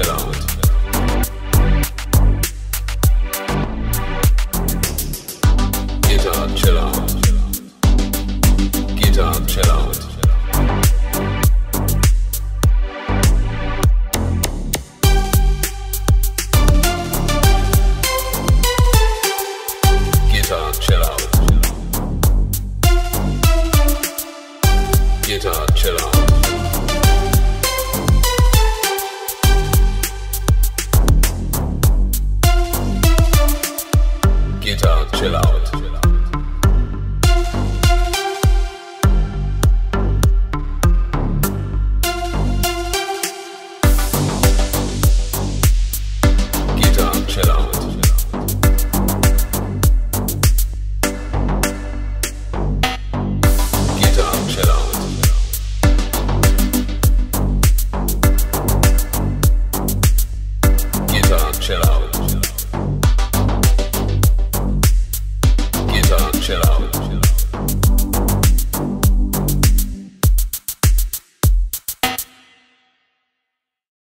around.